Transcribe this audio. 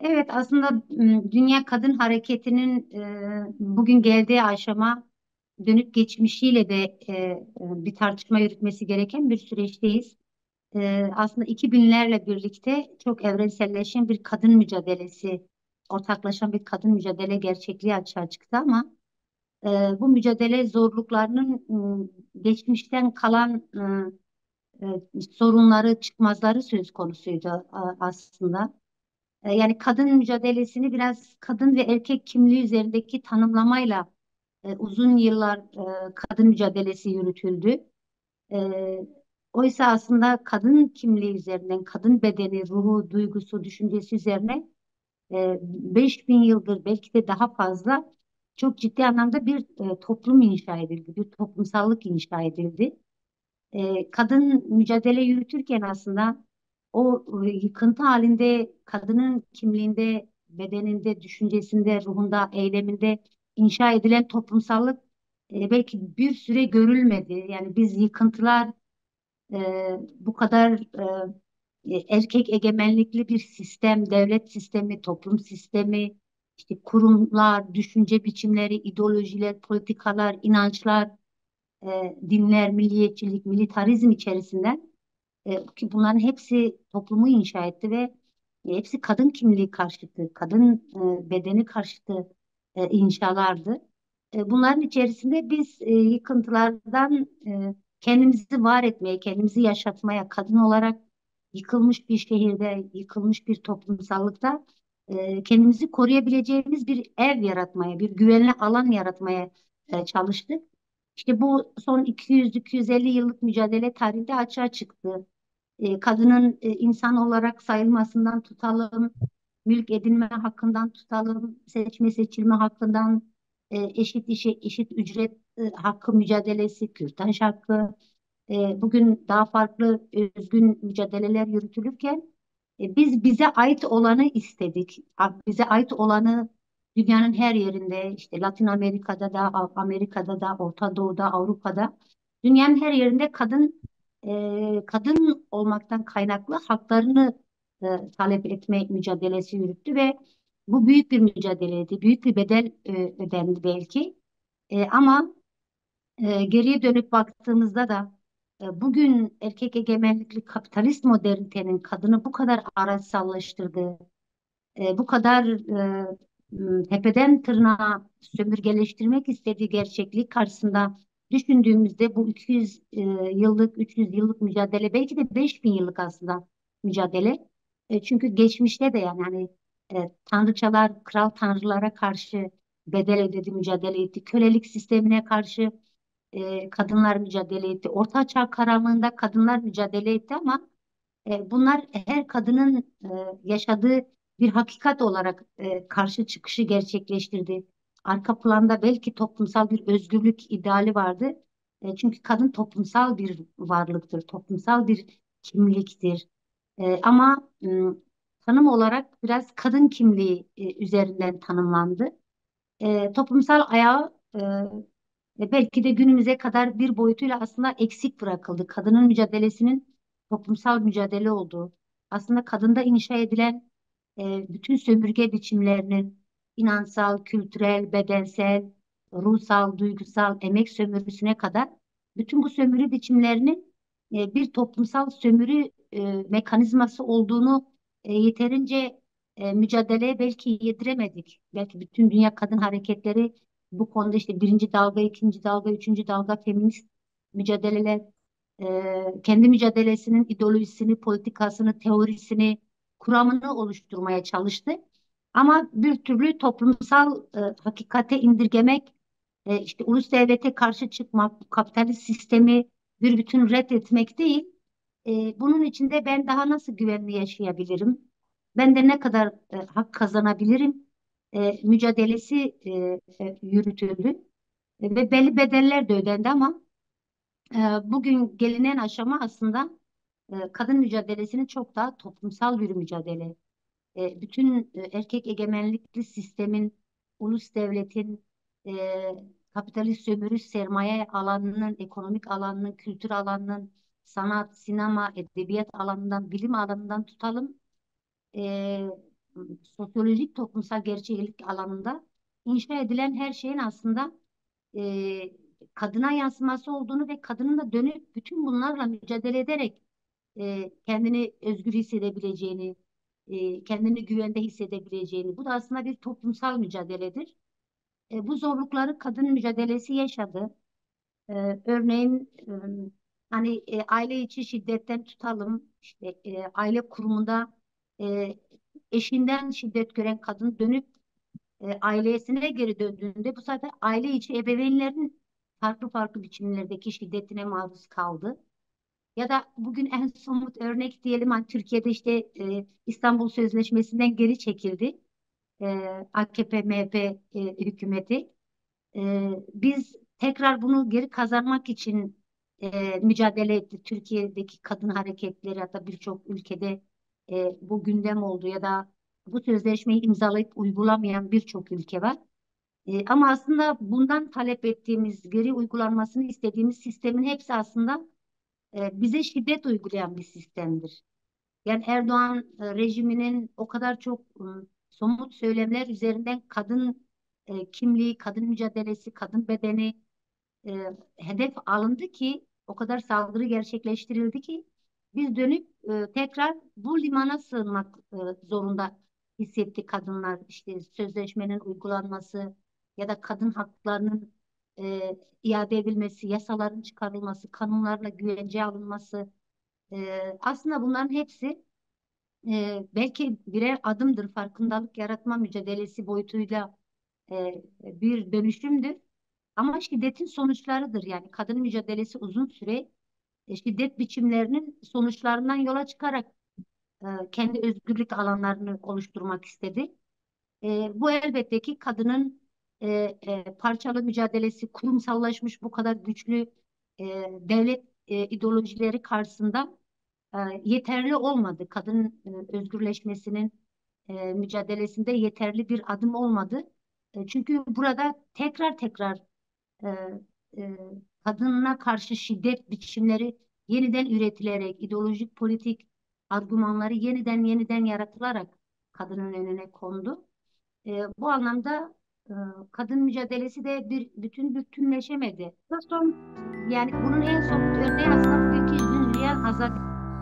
Evet, aslında Dünya Kadın Hareketi'nin bugün geldiği aşama dönüp geçmişiyle de bir tartışma yürütmesi gereken bir süreçteyiz. Aslında 2000'lerle birlikte çok evrenselleşen bir kadın mücadelesi, ortaklaşan bir kadın mücadele gerçekliği açığa çıktı ama bu mücadele zorluklarının geçmişten kalan sorunları, çıkmazları söz konusuydu aslında. Yani kadın mücadelesini biraz kadın ve erkek kimliği üzerindeki tanımlamayla uzun yıllar kadın mücadelesi yürütüldü. Oysa aslında kadın kimliği üzerinden, kadın bedeni, ruhu, duygusu, düşüncesi üzerine 5000 yıldır belki de daha fazla çok ciddi anlamda bir toplum inşa edildi, bir toplumsallık inşa edildi. Kadın mücadele yürütürken aslında o yıkıntı halinde kadının kimliğinde, bedeninde, düşüncesinde, ruhunda, eyleminde inşa edilen toplumsallık belki bir süre görülmedi. Yani biz yıkıntılar bu kadar erkek egemenlikli bir sistem, devlet sistemi, toplum sistemi, işte kurumlar, düşünce biçimleri, ideolojiler, politikalar, inançlar, dinler, milliyetçilik, militarizm içerisinden ki bunların hepsi toplumu inşa etti ve hepsi kadın kimliği karşıtı, kadın bedeni karşıtı inşalardı. Bunların içerisinde biz yıkıntılardan kendimizi var etmeye, kendimizi yaşatmaya, kadın olarak yıkılmış bir şehirde, yıkılmış bir toplumsallıkta kendimizi koruyabileceğimiz bir ev yaratmaya, bir güvenli alan yaratmaya çalıştık. İşte bu son 200-250 yıllık mücadele tarihinde açığa çıktı. Kadının insan olarak sayılmasından tutalım, mülk edinme hakkından tutalım, seçme seçilme hakkından, eşit işe eşit ücret hakkı mücadelesi, kürtaj hakkı. Bugün daha farklı özgün mücadeleler yürütülürken biz bize ait olanı istedik. Bize ait olanı dünyanın her yerinde, işte Latin Amerika'da da, Amerika'da da, Orta Doğu'da, Avrupa'da, dünyanın her yerinde kadın olmaktan kaynaklı haklarını talep etme mücadelesi yürüttü ve bu büyük bir mücadeleydi. Büyük bir bedel ödendi belki. Ama geriye dönüp baktığımızda da bugün erkek egemenlikli kapitalist modernitenin kadını bu kadar araçsallaştırdığı, bu kadar tepeden tırnağa sömürgeleştirmek istediği gerçeklik karşısında düşündüğümüzde bu 200 yıllık, 300 yıllık mücadele, belki de 5000 yıllık aslında mücadele. Çünkü geçmişte de yani tanrıçalar, kral tanrılara karşı bedel ödedi, mücadele etti. Kölelik sistemine karşı kadınlar mücadele etti. Orta Çağ karanlığında kadınlar mücadele etti ama bunlar her kadının yaşadığı bir hakikat olarak karşı çıkışı gerçekleştirdi. Arka planda belki toplumsal bir özgürlük ideali vardı. Çünkü kadın toplumsal bir varlıktır, toplumsal bir kimliktir. Ama tanım olarak biraz kadın kimliği üzerinden tanımlandı. Toplumsal ayağı belki de günümüze kadar bir boyutuyla aslında eksik bırakıldı. Kadının mücadelesinin toplumsal mücadele olduğu, aslında kadında inşa edilen bütün sömürge biçimlerinin inansal, kültürel, bedensel, ruhsal, duygusal, emek sömürüsüne kadar bütün bu sömürü biçimlerinin bir toplumsal sömürü mekanizması olduğunu yeterince mücadeleye belki yediremedik. Belki bütün dünya kadın hareketleri bu konuda işte birinci dalga, ikinci dalga, üçüncü dalga feminist mücadeleler, kendi mücadelesinin ideolojisini, politikasını, teorisini, kuramını oluşturmaya çalıştı. Ama bir türlü toplumsal hakikate indirgemek, işte ulus devlete karşı çıkmak, bu kapitalist sistemi bir bütün reddetmek değil. Bunun içinde ben daha nasıl güvenli yaşayabilirim? Ben de ne kadar hak kazanabilirim? Mücadelesi yürütüldü ve belli bedeller de ödendi ama bugün gelinen aşama aslında kadın mücadelesinin çok daha toplumsal bir mücadele. Bütün erkek egemenlikli sistemin, ulus devletin, kapitalist sömürü sermaye alanının, ekonomik alanının, kültür alanının, sanat, sinema, edebiyat alanından, bilim alanından tutalım sosyolojik toplumsal gerçeklik alanında inşa edilen her şeyin aslında kadına yansıması olduğunu ve kadının da dönüp bütün bunlarla mücadele ederek kendini özgür hissedebileceğini, kendini güvende hissedebileceğini, bu da aslında bir toplumsal mücadeledir. Bu zorlukları kadın mücadelesi yaşadı. Örneğin hani aile içi şiddetten tutalım, işte aile kurumunda eşinden şiddet gören kadın dönüp ailesine geri döndüğünde bu sefer aile içi ebeveynlerin farklı biçimlerdeki şiddetine maruz kaldı. Ya da bugün en somut örnek diyelim, hani Türkiye'de işte İstanbul Sözleşmesi'nden geri çekildi AKP-MHP hükümeti. Biz tekrar bunu geri kazanmak için mücadele etti. Türkiye'deki kadın hareketleri, hatta birçok ülkede bu gündem oldu ya da bu sözleşmeyi imzalayıp uygulamayan birçok ülke var. Ama aslında bundan talep ettiğimiz, geri uygulanmasını istediğimiz sistemin hepsi aslında bize şiddet uygulayan bir sistemdir. Yani Erdoğan rejiminin o kadar çok somut söylemler üzerinden kadın kimliği, kadın mücadelesi, kadın bedeni hedef alındı ki, o kadar saldırı gerçekleştirildi ki biz dönüp tekrar bu limana sığınmak zorunda hissetti kadınlar. İşte sözleşmenin uygulanması ya da kadın haklarının iade edilmesi, yasaların çıkarılması, kanunlarla güvenceye alınması, aslında bunların hepsi belki birer adımdır, farkındalık yaratma mücadelesi boyutuyla bir dönüşümdür. Ama şiddetin sonuçlarıdır. Yani kadın mücadelesi uzun süre şiddet biçimlerinin sonuçlarından yola çıkarak kendi özgürlük alanlarını oluşturmak istedi. Bu elbette ki kadının parçalı mücadelesi, kurumsallaşmış bu kadar güçlü devlet ideolojileri karşısında yeterli olmadı. Kadın özgürleşmesinin mücadelesinde yeterli bir adım olmadı. Çünkü burada tekrar kadına karşı şiddet biçimleri yeniden üretilerek, ideolojik politik argümanları yeniden yaratılarak kadının önüne kondu. Bu anlamda kadın mücadelesi de bütünleşemedi. Yani bunun en somut örneği aslında bugünkü Zülriye Azat.